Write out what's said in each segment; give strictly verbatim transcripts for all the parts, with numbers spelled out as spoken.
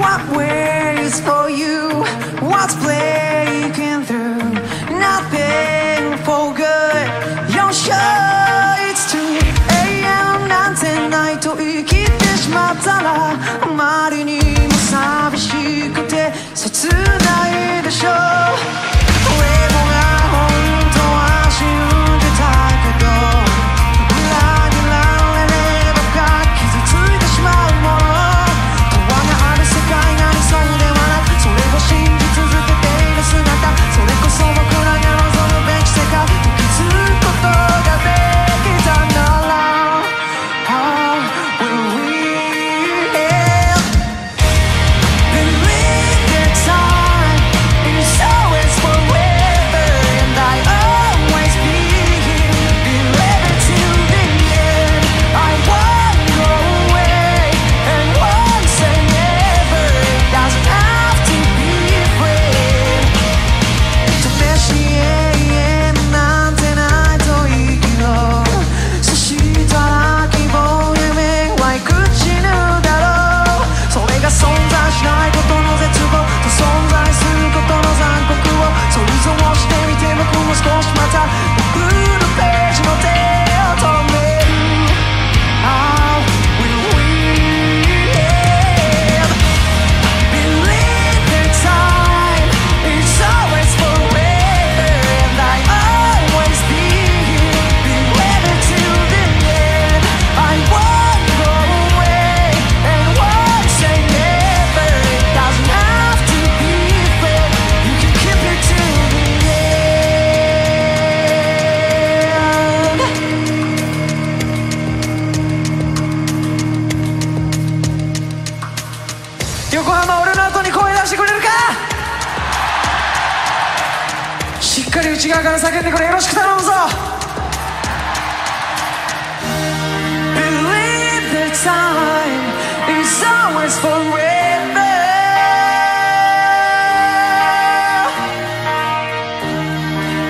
What waits for you? What's breaking through? Nothing for good. You're sure it's true. 永遠なんてないと生きてしまったらあまりにも寂しくて切ないでしょう。横浜、俺の後に声出してくれるか。しっかり内側から叫んでくれ。よろしく頼むぞ。 Believe that time is always forever.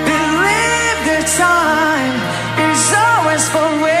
Believe that time is always forever.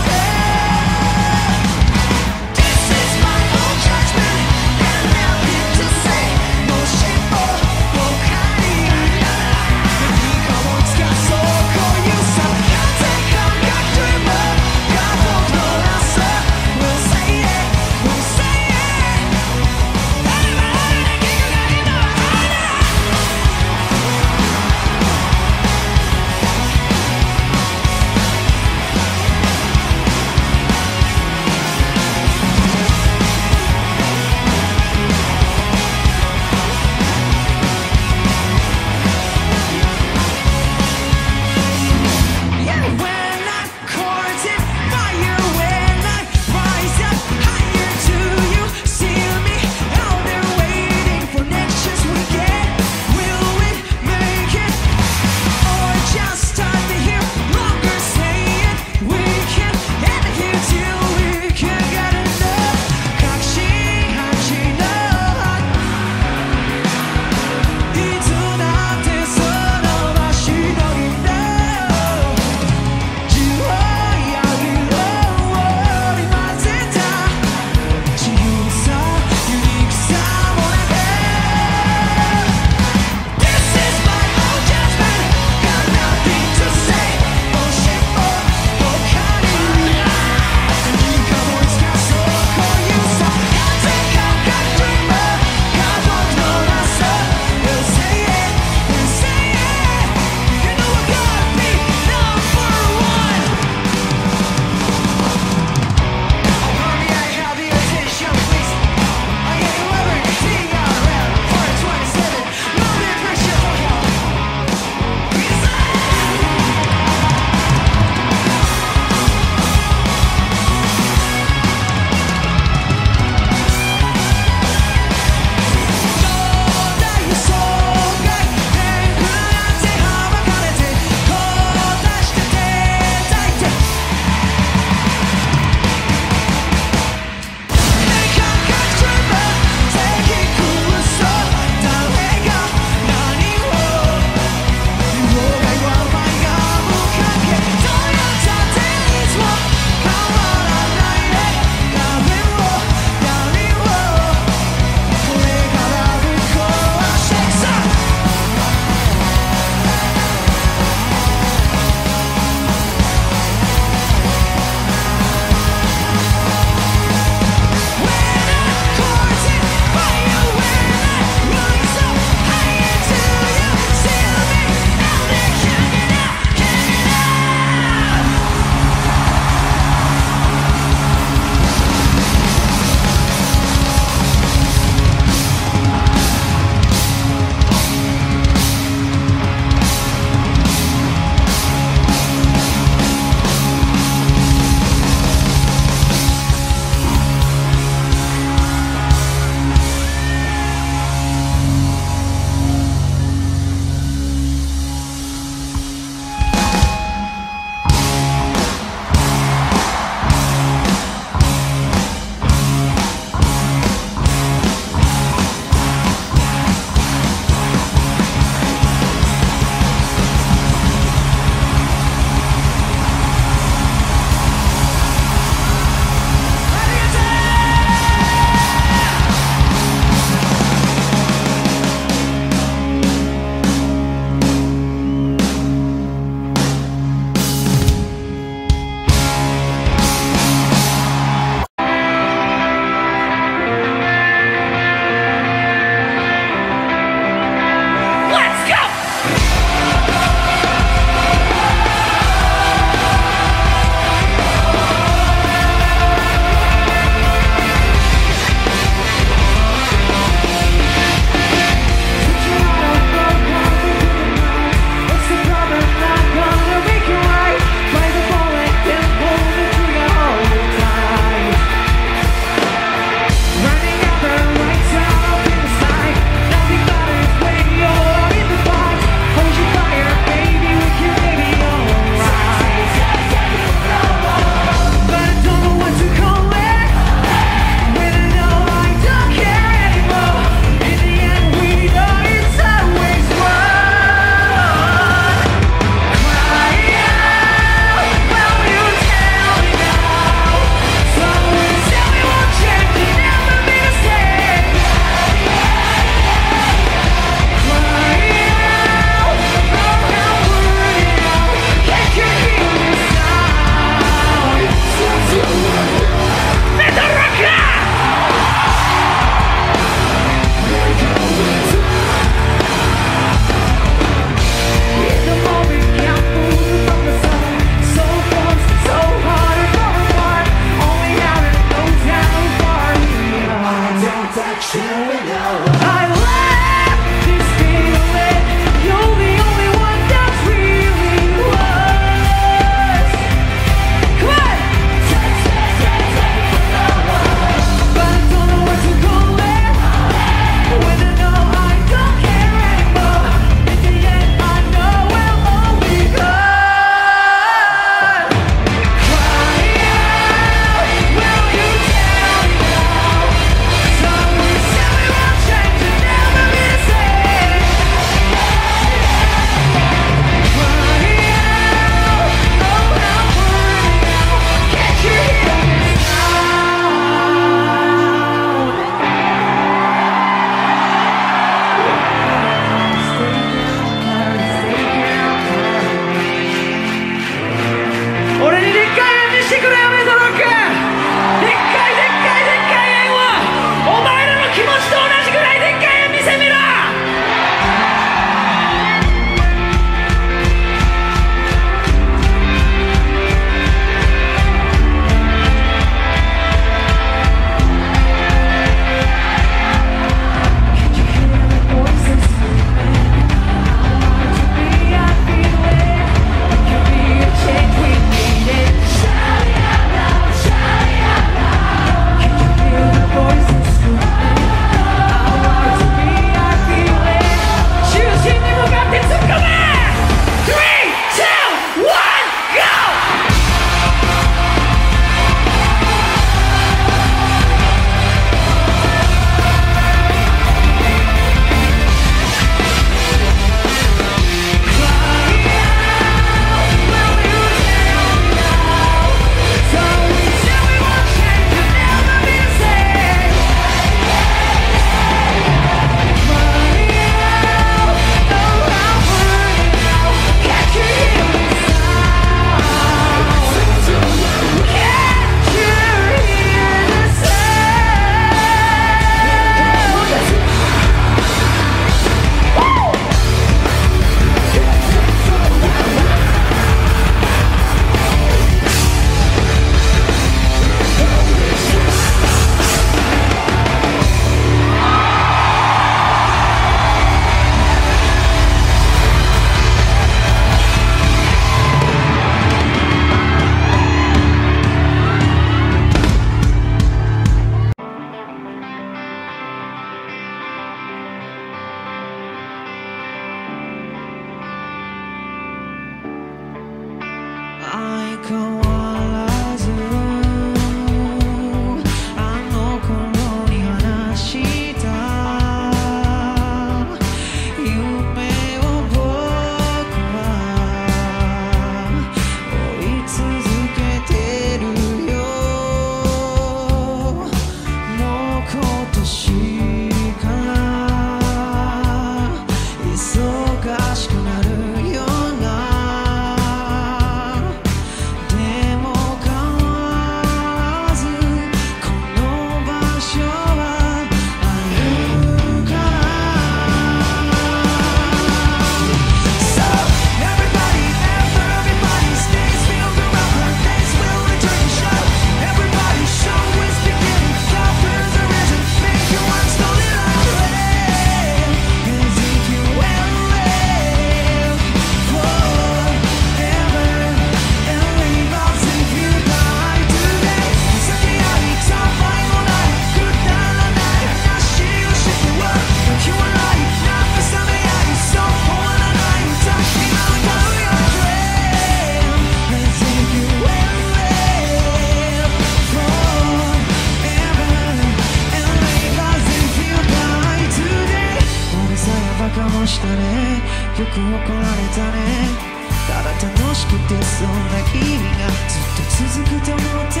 バカもしたね。よく怒られたね。ただ楽しくてそんな君がずっと続くと思ってた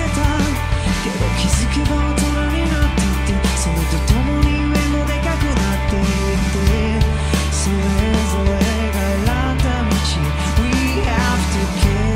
けど、気づけば大人になっていて、それと共に上もでかくなっていて、それぞれが選んだ道 We have to care。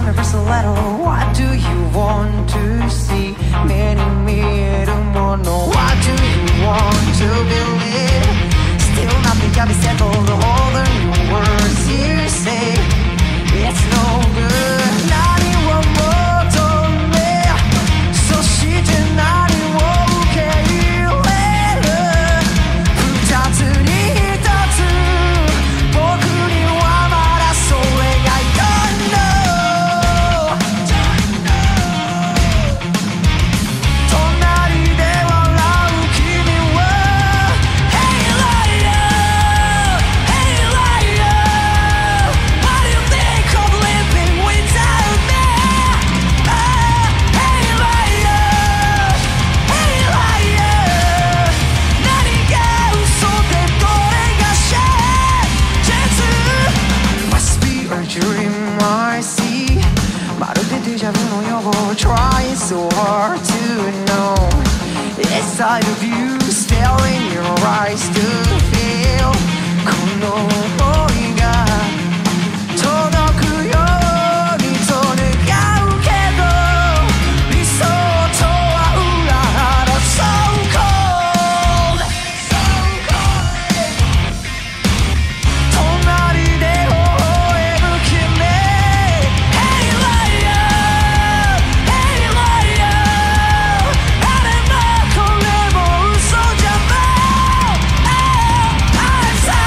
universal letter. What do you want to see? Many me tomorrow. What do you want to believe? Still nothing can be settled. All the new words you say, it's no good. 何を求め、そして何を受け入れる。二つに一つ、僕にはまだそれが I don't know。 隣で笑う君は Hey liar, hey liar, what do you think of living without me? Ah, hey liar, hey liar, 何が嘘でどれが真実 Must be a dream I see。 まるでデジャブの予防 Trying so hard to know. Inside of you, still in your eyes to feel. この想いが届くようにと願うけど、理想とは裏腹 So cold, so cold. 隣で微笑む君 Hey liar, hey liar, あれもこれも嘘じゃない。 I'm tired,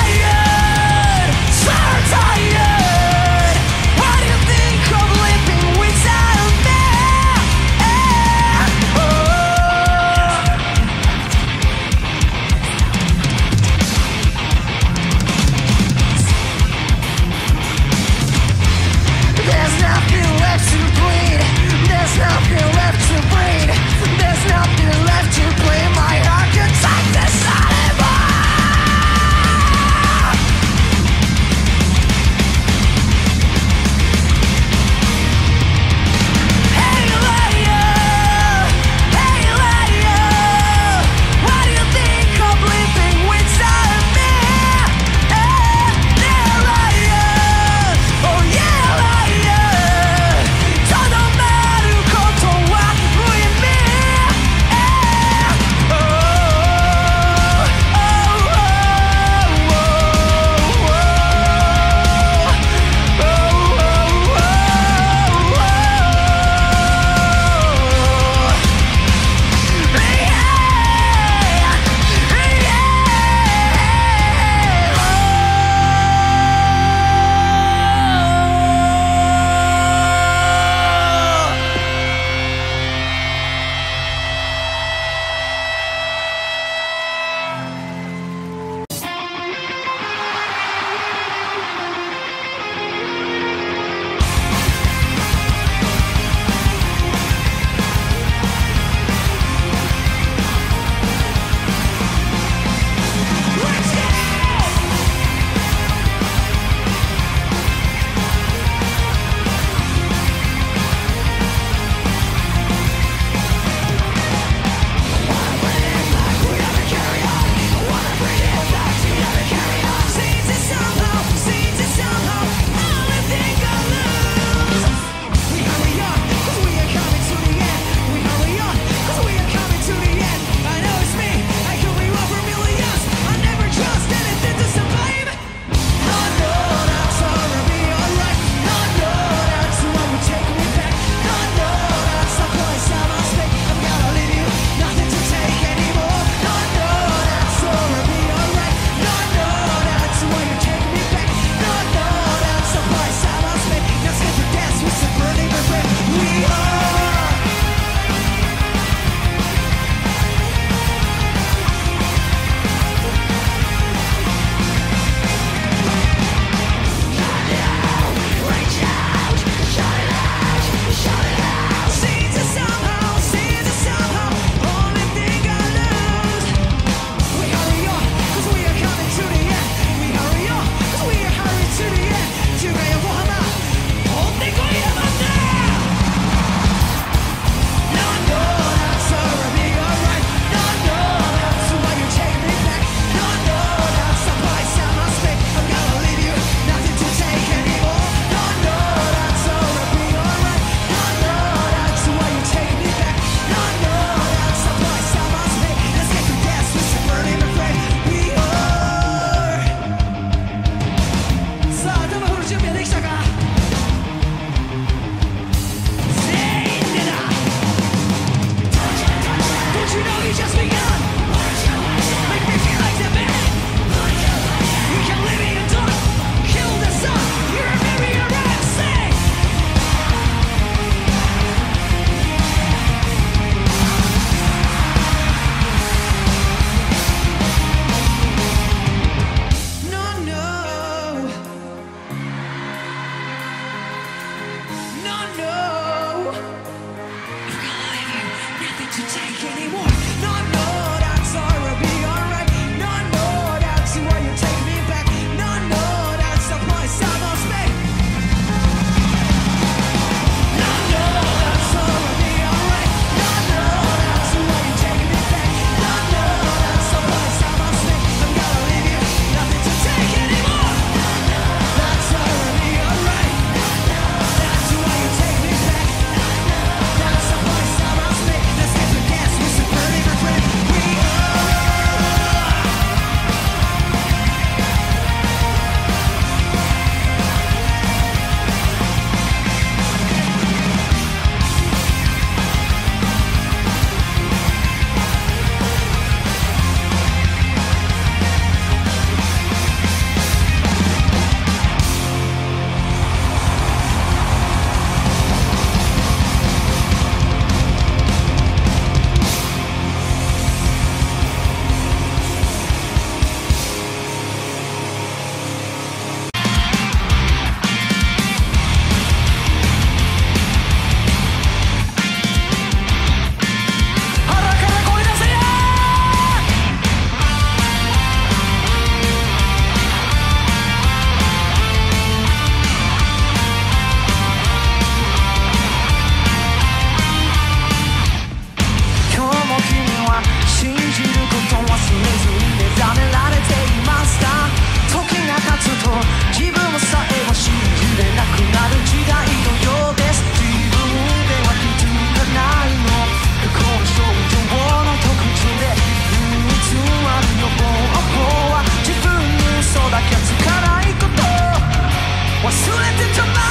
I'll be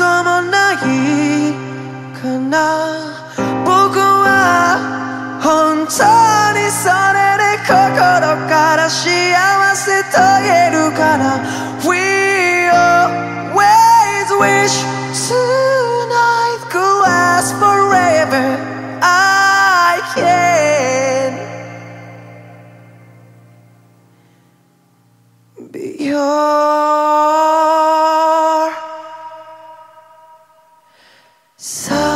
こともないかな。僕は本当にそれで心から幸せと言えるから。 We always wish tonight could last forever. I can be your side.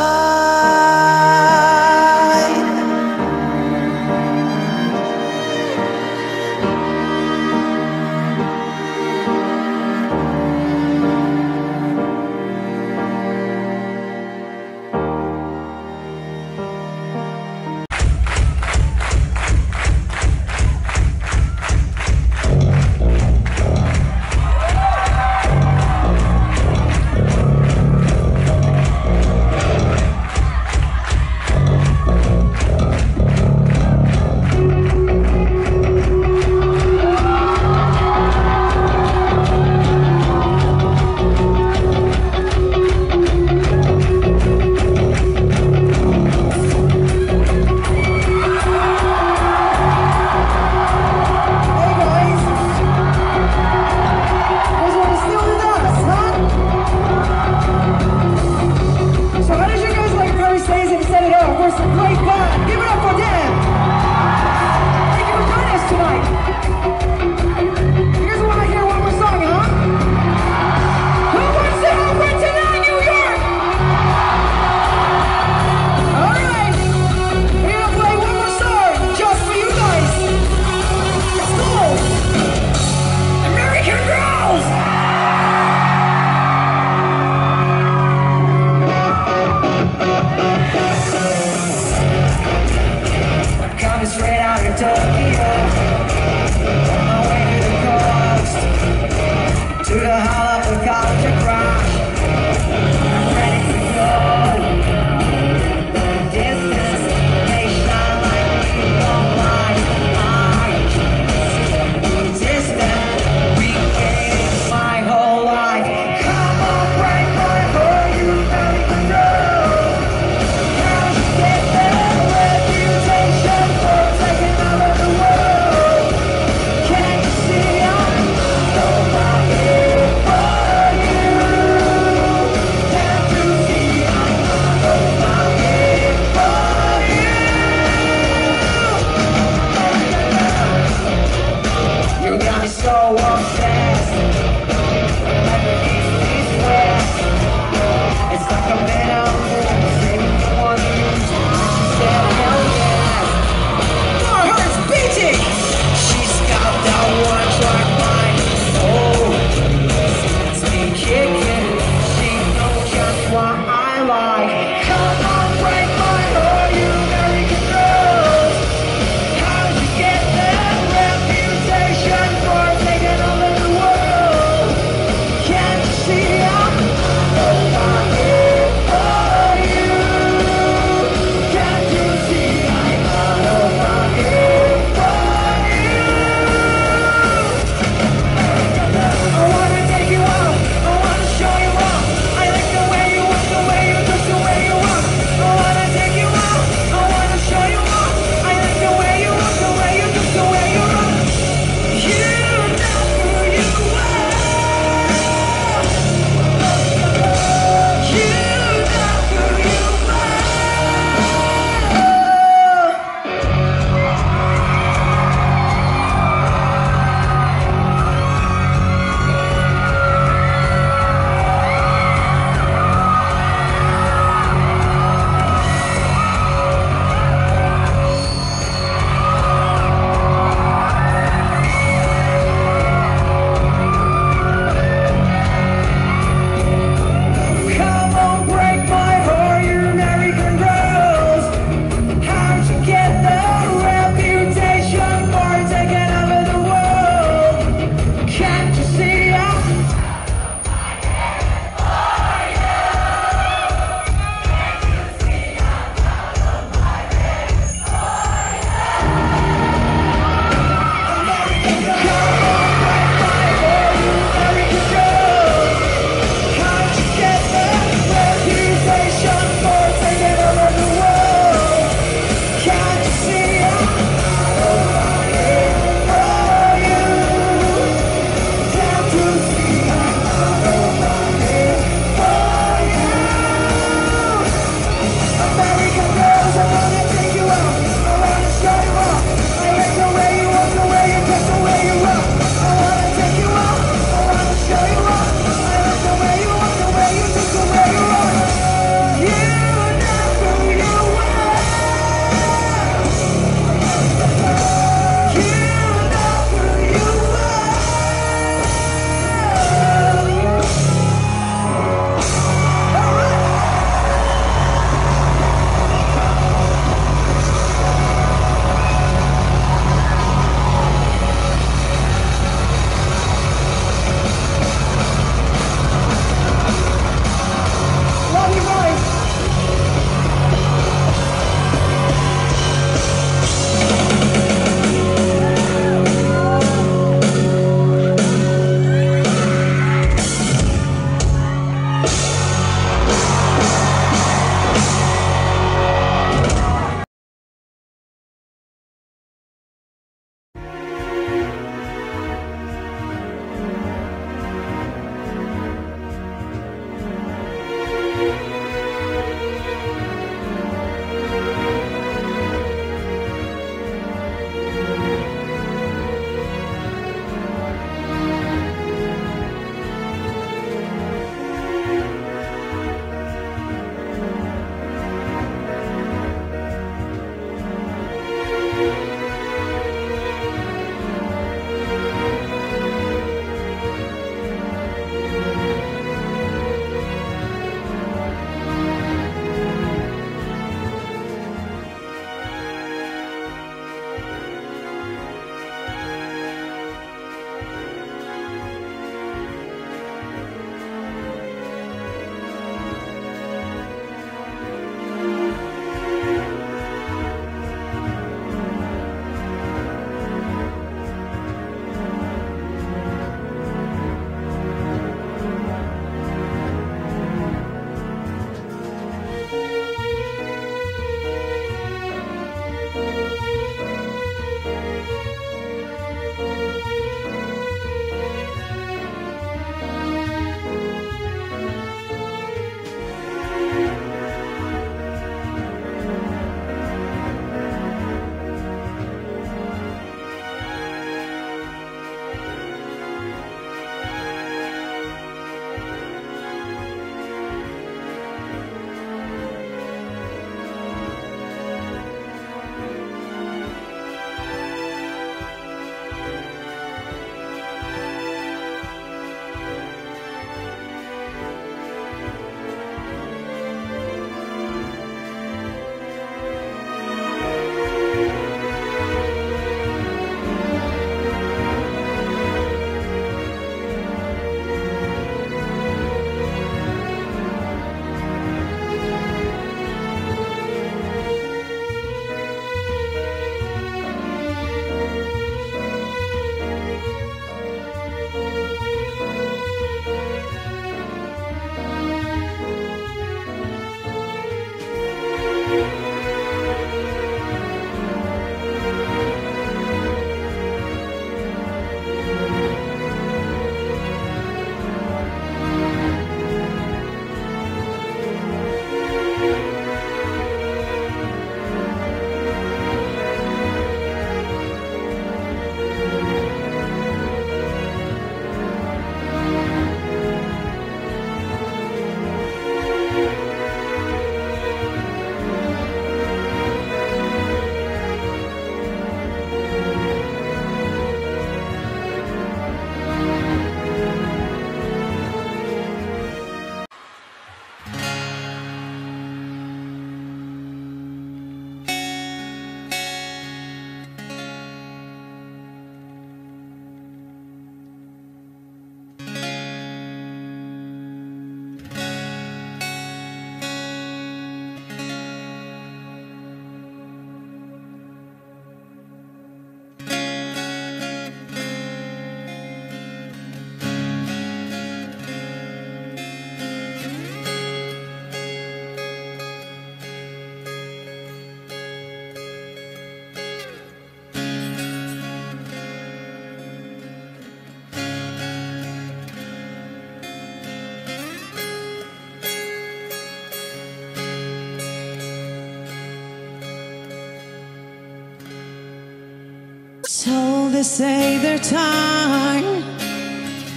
Until they say their time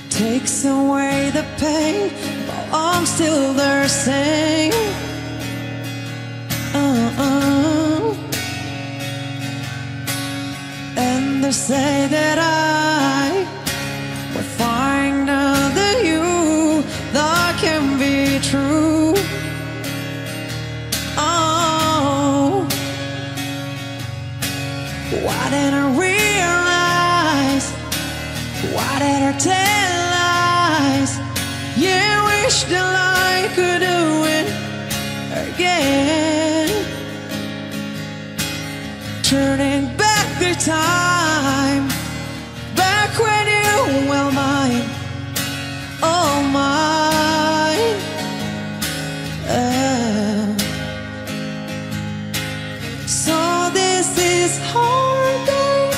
takes away the pain, but I'm still the same. Uh-uh. And they say that I will find another you that can be true. Oh, why did I realize? Why did I tell lies? Yeah, I wish that I could do it again. Turning back the time, back when you were mine, oh mine. Uh. So this is heartache.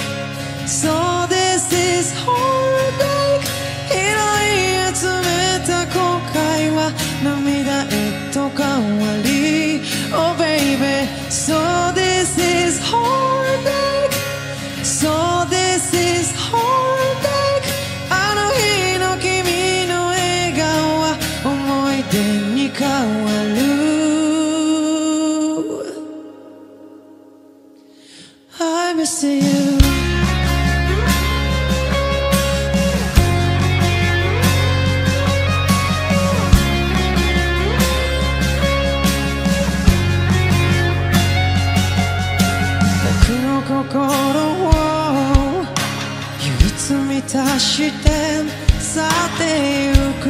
So this is heartache. Hirai tsumeta kokai wa namida e tokawari. Oh baby, so this is heartache. So this is heartache. あの日の君の笑顔は思い出に変わる。 I miss you.「さして去ってゆく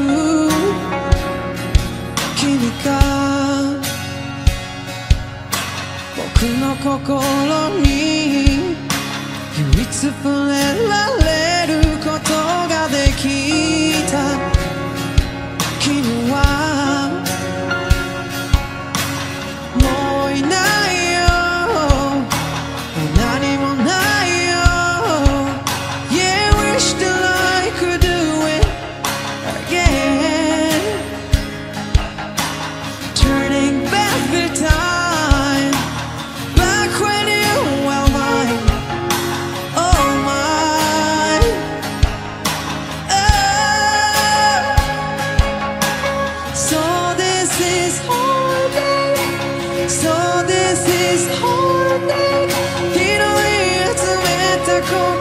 君が僕の心に唯一触れられることができた」「君はもういないよ」「何もない」So this is heartache. 広い集めた心